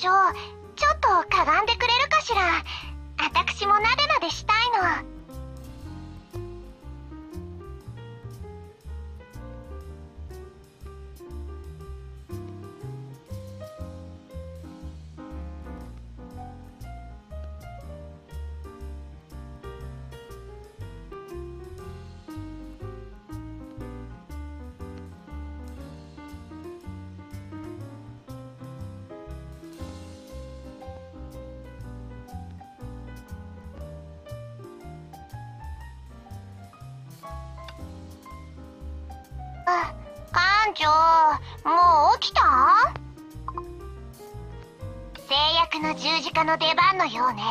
長、ちょっとかがんでくれるかしら。あたくしも鍋までしたいの。館長、もう起きた？制約の十字架の出番のようね。